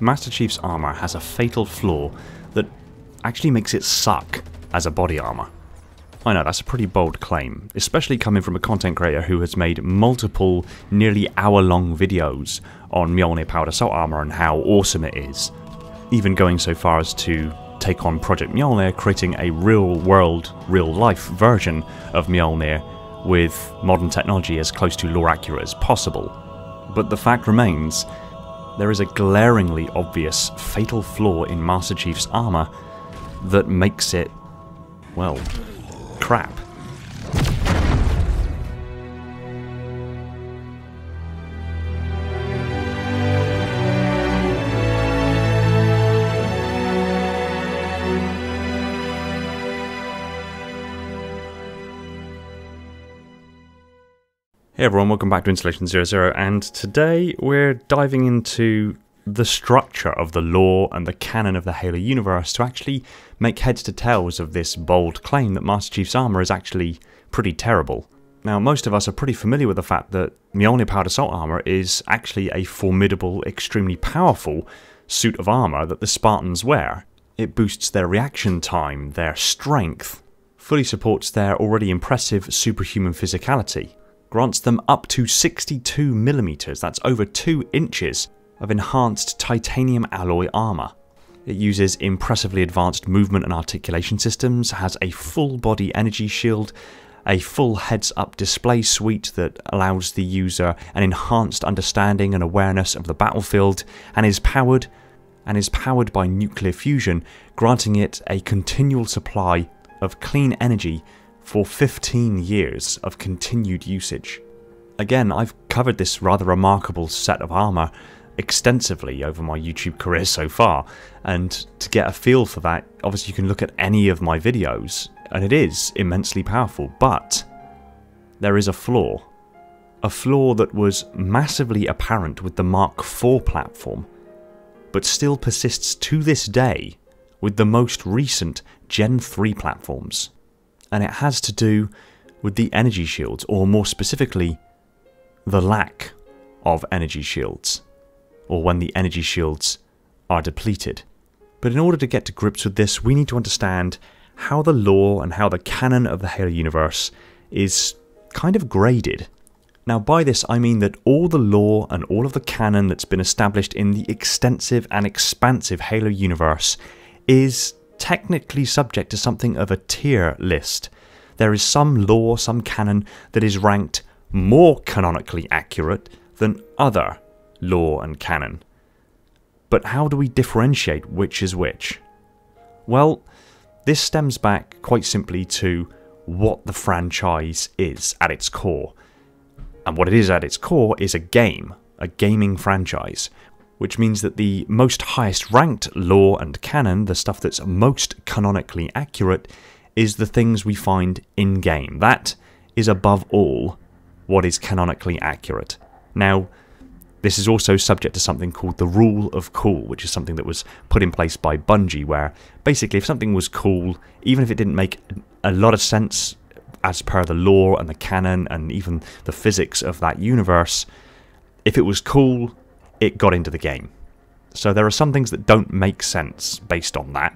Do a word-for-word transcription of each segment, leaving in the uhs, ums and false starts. Master Chief's armor has a fatal flaw that actually makes it suck as a body armor. I know, that's a pretty bold claim, especially coming from a content creator who has made multiple, nearly hour-long videos on Mjolnir Powered Assault Armor and how awesome it is, even going so far as to take on Project Mjolnir, creating a real-world, real-life version of Mjolnir with modern technology as close to lore accurate as possible. But the fact remains, there is a glaringly obvious fatal flaw in Master Chief's armor that makes it, well, crap. Hey everyone, welcome back to Installation zero zero, and today we're diving into the structure of the lore and the canon of the Halo universe to actually make heads to tails of this bold claim that Master Chief's armor is actually pretty terrible. Now, most of us are pretty familiar with the fact that Mjolnir Powered Assault Armor is actually a formidable, extremely powerful suit of armor that the Spartans wear. It boosts their reaction time, their strength, fully supports their already impressive superhuman physicality, grants them up to sixty-two millimeters, that's over two inches, of enhanced titanium alloy armour. It uses impressively advanced movement and articulation systems, has a full body energy shield, a full heads-up display suite that allows the user an enhanced understanding and awareness of the battlefield, and is powered, and is powered by nuclear fusion, granting it a continual supply of clean energy for fifteen years of continued usage. Again, I've covered this rather remarkable set of armour extensively over my YouTube career so far, and to get a feel for that, obviously you can look at any of my videos, and it is immensely powerful, but there is a flaw. A flaw that was massively apparent with the Mark four platform, but still persists to this day with the most recent Gen three platforms. And it has to do with the energy shields, or more specifically, the lack of energy shields, or when the energy shields are depleted. But in order to get to grips with this, we need to understand how the lore and how the canon of the Halo universe is kind of graded. Now, by this I mean that all the lore and all of the canon that's been established in the extensive and expansive Halo universe is technically subject to something of a tier list. There is some lore, some canon, that is ranked more canonically accurate than other lore and canon. But how do we differentiate which is which? Well, this stems back quite simply to what the franchise is at its core. And what it is at its core is a game, a gaming franchise, which means that the most highest ranked lore and canon, the stuff that's most canonically accurate, is the things we find in-game. That is above all what is canonically accurate. Now, this is also subject to something called the Rule of Cool, which is something that was put in place by Bungie, where basically if something was cool, even if it didn't make a lot of sense as per the lore and the canon and even the physics of that universe, if it was cool, it got into the game. So there are some things that don't make sense based on that.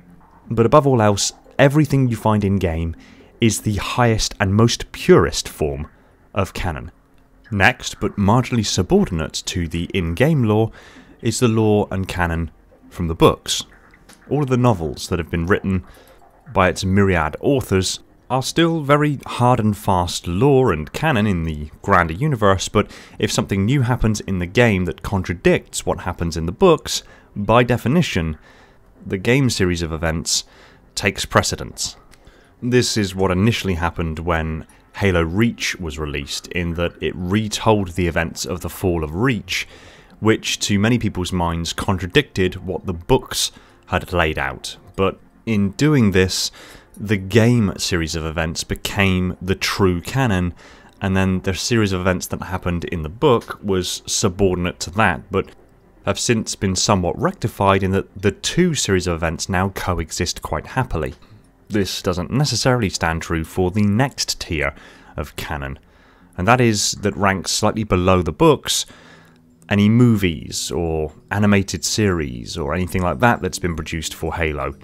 But above all else, everything you find in-game is the highest and most purest form of canon. Next, but marginally subordinate to the in-game lore, is the lore and canon from the books. All of the novels that have been written by its myriad authors are still very hard and fast lore and canon in the grander universe, but if something new happens in the game that contradicts what happens in the books, by definition, the game series of events takes precedence. This is what initially happened when Halo Reach was released, in that it retold the events of the Fall of Reach, which to many people's minds contradicted what the books had laid out. But in doing this, the game series of events became the true canon, and then the series of events that happened in the book was subordinate to that, but have since been somewhat rectified in that the two series of events now coexist quite happily. This doesn't necessarily stand true for the next tier of canon, and that is that ranks slightly below the books any movies or animated series or anything like that that's been produced for Halo.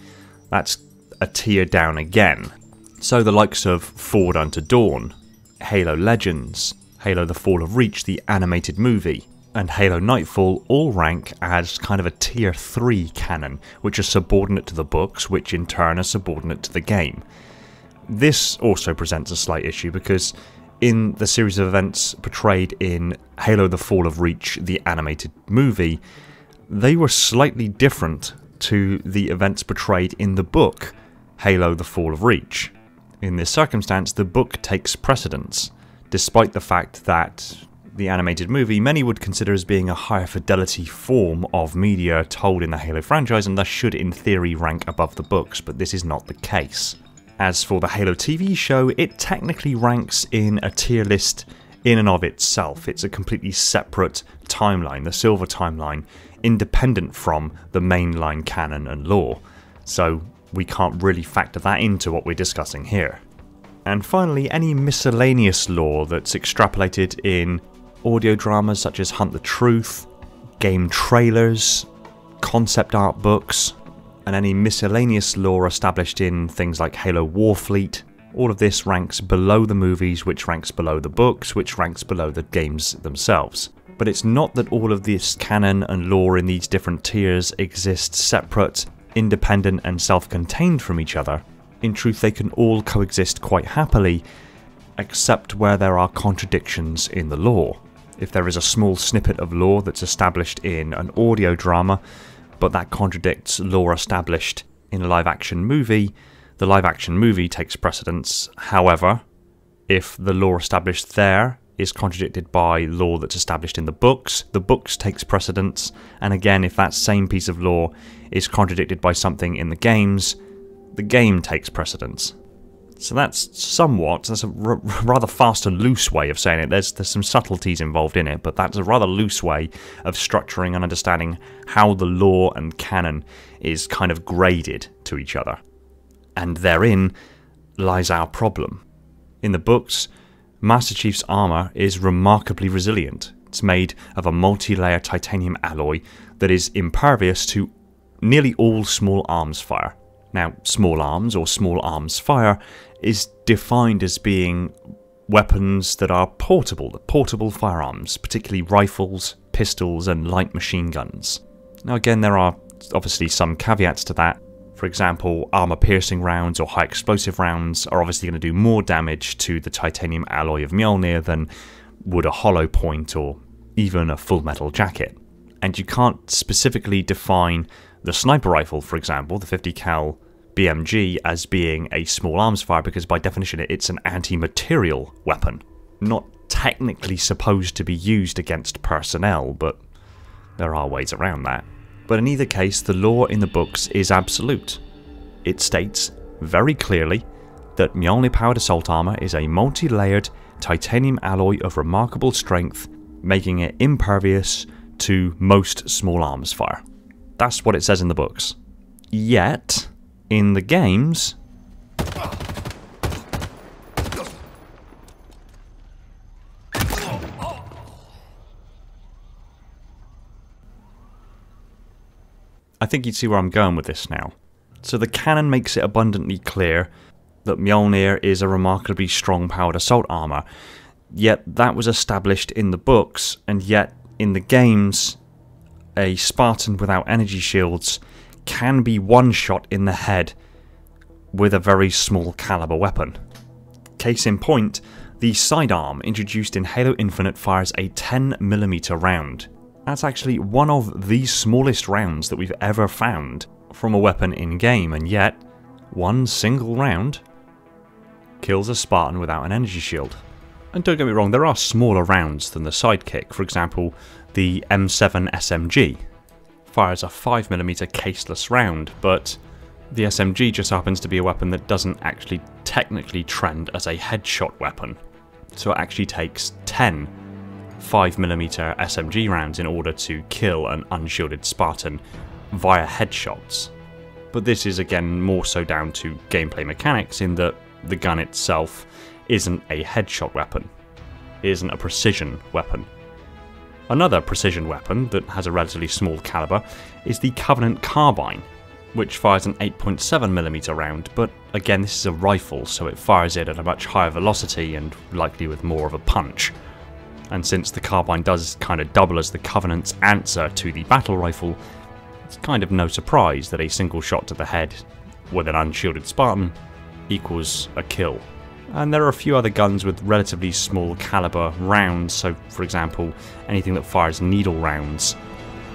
That's a tier down again. So the likes of Forward Unto Dawn, Halo Legends, Halo The Fall of Reach, the animated movie, and Halo Nightfall all rank as kind of a tier three canon, which are subordinate to the books, which in turn are subordinate to the game. This also presents a slight issue because in the series of events portrayed in Halo The Fall of Reach, the animated movie, they were slightly different to the events portrayed in the book, Halo The Fall of Reach. In this circumstance, the book takes precedence, despite the fact that the animated movie many would consider as being a higher fidelity form of media told in the Halo franchise and thus should in theory rank above the books, but this is not the case. As for the Halo T V show, it technically ranks in a tier list in and of itself. It's a completely separate timeline, the Silver timeline, independent from the mainline canon and lore, so we can't really factor that into what we're discussing here. And finally, any miscellaneous lore that's extrapolated in audio dramas such as Hunt the Truth, game trailers, concept art books, and any miscellaneous lore established in things like Halo Warfleet, all of this ranks below the movies, which ranks below the books, which ranks below the games themselves. But it's not that all of this canon and lore in these different tiers exist separate, independent and self-contained from each other. In truth, they can all coexist quite happily, except where there are contradictions in the lore. If there is a small snippet of lore that's established in an audio drama, but that contradicts lore established in a live-action movie, the live-action movie takes precedence. However, if the lore established there is contradicted by lore that's established in the books, the books takes precedence, and again, if that same piece of lore is contradicted by something in the games, the game takes precedence. So that's somewhat, that's a r rather fast and loose way of saying it. There's, there's some subtleties involved in it, but that's a rather loose way of structuring and understanding how the lore and canon is kind of graded to each other. And therein lies our problem. In the books, Master Chief's armour is remarkably resilient. It's made of a multi-layer titanium alloy that is impervious to nearly all small arms fire. Now, small arms or small arms fire is defined as being weapons that are portable, the portable firearms, particularly rifles, pistols and light machine guns. Now again, there are obviously some caveats to that. For example, armor-piercing rounds or high-explosive rounds are obviously going to do more damage to the titanium alloy of Mjolnir than would a hollow point or even a full metal jacket. And you can't specifically define the sniper rifle, for example, the fifty cal B M G, as being a small arms fire because by definition it's an anti-material weapon. Not technically supposed to be used against personnel, but there are ways around that. But in either case, the law in the books is absolute. It states very clearly that Mjolnir Powered Assault Armor is a multi-layered titanium alloy of remarkable strength, making it impervious to most small arms fire. That's what it says in the books. Yet, in the games, I think you'd see where I'm going with this now. So the canon makes it abundantly clear that Mjolnir is a remarkably strong powered assault armor, yet that was established in the books, and yet in the games, a Spartan without energy shields can be one shot in the head with a very small caliber weapon. Case in point, the sidearm introduced in Halo Infinite fires a ten millimeter round. That's actually one of the smallest rounds that we've ever found from a weapon in-game, and yet one single round kills a Spartan without an energy shield. And don't get me wrong, there are smaller rounds than the Sidekick. For example, the M seven S M G fires a five millimeter caseless round, but the S M G just happens to be a weapon that doesn't actually technically trend as a headshot weapon. So it actually takes ten five millimeter S M G rounds in order to kill an unshielded Spartan via headshots. But this is again more so down to gameplay mechanics in that the gun itself isn't a headshot weapon, isn't a precision weapon. Another precision weapon that has a relatively small caliber is the Covenant Carbine, which fires an eight point seven millimeter round, but again this is a rifle, so it fires it at a much higher velocity and likely with more of a punch. And since the carbine does kind of double as the Covenant's answer to the battle rifle, it's kind of no surprise that a single shot to the head with an unshielded Spartan equals a kill. And there are a few other guns with relatively small caliber rounds, so for example anything that fires needle rounds.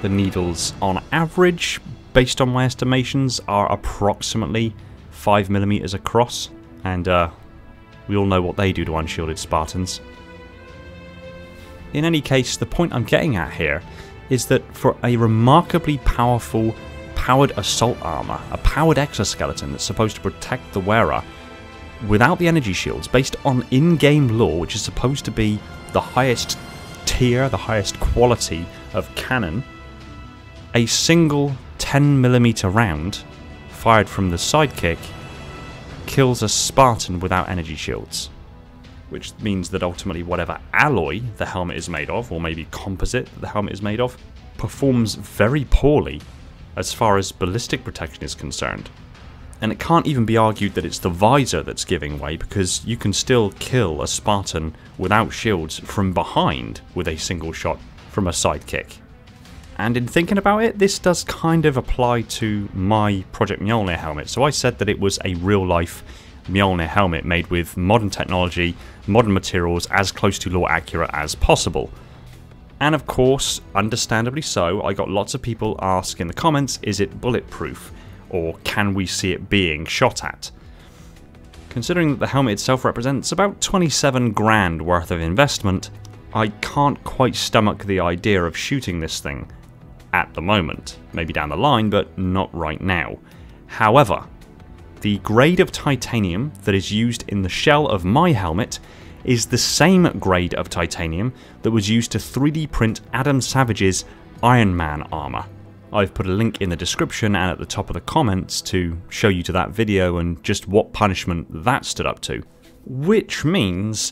The needles on average, based on my estimations, are approximately five millimeters across, and uh, we all know what they do to unshielded Spartans. In any case, the point I'm getting at here is that for a remarkably powerful powered assault armor, a powered exoskeleton that's supposed to protect the wearer, without the energy shields, based on in-game lore, which is supposed to be the highest tier, the highest quality of cannon, a single ten millimeter round fired from the Sidekick kills a Spartan without energy shields. Which means that ultimately whatever alloy the helmet is made of, or maybe composite the helmet is made of, performs very poorly as far as ballistic protection is concerned. And it can't even be argued that it's the visor that's giving way, because you can still kill a Spartan without shields from behind with a single shot from a Sidekick. And in thinking about it, this does kind of apply to my Project Mjolnir helmet. So I said that it was a real-life Mjolnir helmet made with modern technology, modern materials, as close to lore accurate as possible. And of course, understandably so, I got lots of people ask in the comments, is it bulletproof? Or can we see it being shot at? Considering that the helmet itself represents about twenty-seven grand worth of investment, I can't quite stomach the idea of shooting this thing at the moment. Maybe down the line, but not right now. However, the grade of titanium that is used in the shell of my helmet is the same grade of titanium that was used to three D print Adam Savage's Iron Man armor. I've put a link in the description and at the top of the comments to show you to that video and just what punishment that stood up to. Which means,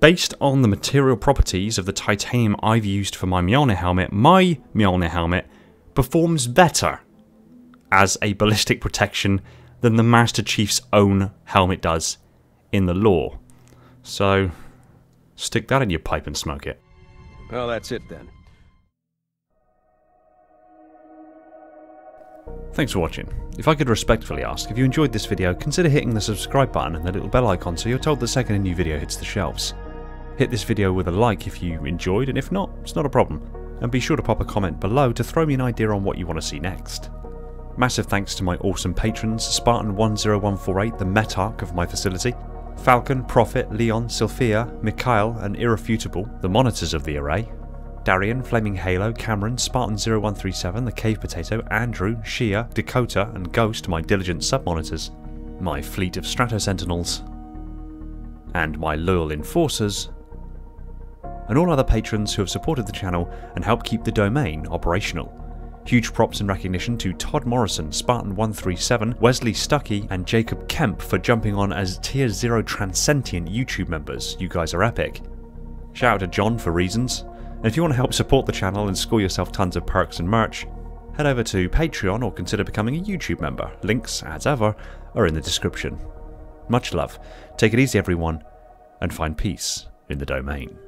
based on the material properties of the titanium I've used for my Mjolnir helmet, my Mjolnir helmet performs better as a ballistic protection than the Master Chief's own helmet does in the lore. So, stick that in your pipe and smoke it. Well, that's it then. Thanks for watching. If I could respectfully ask, if you enjoyed this video, consider hitting the subscribe button and the little bell icon so you're told the second a new video hits the shelves. Hit this video with a like if you enjoyed, and if not, it's not a problem. And be sure to pop a comment below to throw me an idea on what you want to see next. Massive thanks to my awesome patrons, Spartan one zero one four eight, the Metarch of my facility, Falcon, Prophet, Leon, Sylphia, Mikhail and Irrefutable, the monitors of the array, Darian, Flaming Halo, Cameron, Spartan zero one three seven, the Cave Potato, Andrew, Shea, Dakota and Ghost, my diligent sub-monitors, my fleet of Strato-Sentinels, and my loyal enforcers, and all other patrons who have supported the channel and helped keep the domain operational. Huge props and recognition to Todd Morrison, Spartan one three seven, Wesley Stuckey and Jacob Kemp for jumping on as Tier zero Transcendent YouTube members. You guys are epic. Shout out to John for reasons. And if you want to help support the channel and score yourself tons of perks and merch, head over to Patreon or consider becoming a YouTube member. Links, as ever, are in the description. Much love, take it easy everyone, and find peace in the domain.